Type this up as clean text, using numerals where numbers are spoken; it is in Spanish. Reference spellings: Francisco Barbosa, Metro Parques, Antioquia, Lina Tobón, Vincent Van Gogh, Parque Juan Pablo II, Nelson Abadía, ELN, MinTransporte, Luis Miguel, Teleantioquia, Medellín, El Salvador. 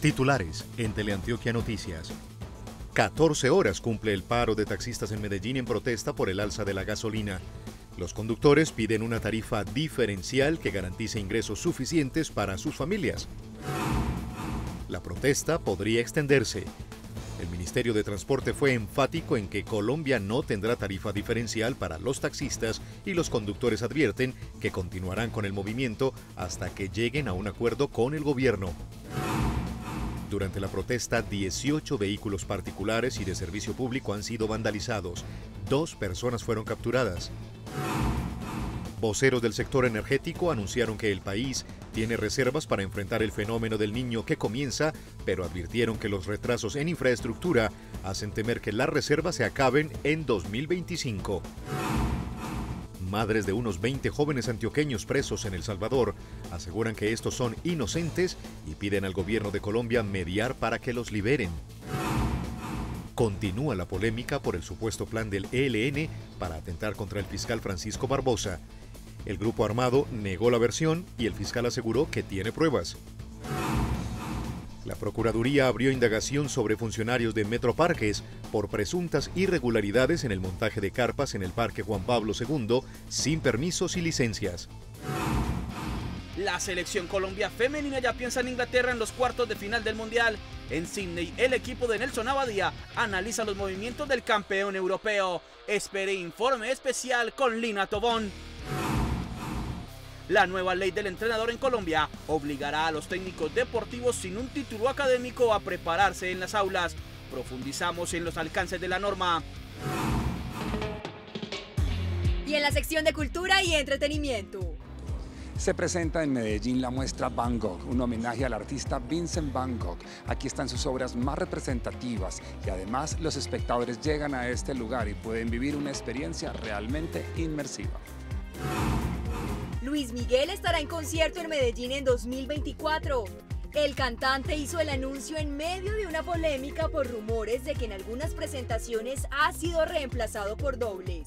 Titulares en Teleantioquia Noticias. 14 horas cumple el paro de taxistas en Medellín en protesta por el alza de la gasolina. Los conductores piden una tarifa diferencial que garantice ingresos suficientes para sus familias. La protesta podría extenderse. El Ministerio de Transporte fue enfático en que Colombia no tendrá tarifa diferencial para los taxistas y los conductores advierten que continuarán con el movimiento hasta que lleguen a un acuerdo con el gobierno. Durante la protesta, 18 vehículos particulares y de servicio público han sido vandalizados. 2 personas fueron capturadas. Voceros del sector energético anunciaron que el país tiene reservas para enfrentar el fenómeno del Niño que comienza, pero advirtieron que los retrasos en infraestructura hacen temer que las reservas se acaben en 2025. Madres de unos 20 jóvenes antioqueños presos en El Salvador aseguran que estos son inocentes y piden al gobierno de Colombia mediar para que los liberen. Continúa la polémica por el supuesto plan del ELN para atentar contra el fiscal Francisco Barbosa. El grupo armado negó la versión y el fiscal aseguró que tiene pruebas. La Procuraduría abrió indagación sobre funcionarios de Metro Parques por presuntas irregularidades en el montaje de carpas en el Parque Juan Pablo II sin permisos y licencias. La selección Colombia femenina ya piensa en Inglaterra en los cuartos de final del Mundial. En Sydney, el equipo de Nelson Abadía analiza los movimientos del campeón europeo. Espere informe especial con Lina Tobón. La nueva ley del entrenador en Colombia obligará a los técnicos deportivos sin un título académico a prepararse en las aulas. Profundizamos en los alcances de la norma. Y en la sección de Cultura y Entretenimiento. Se presenta en Medellín la muestra Van Gogh, un homenaje al artista Vincent Van Gogh. Aquí están sus obras más representativas y además los espectadores llegan a este lugar y pueden vivir una experiencia realmente inmersiva. Luis Miguel estará en concierto en Medellín en 2024. El cantante hizo el anuncio en medio de una polémica por rumores de que en algunas presentaciones ha sido reemplazado por dobles.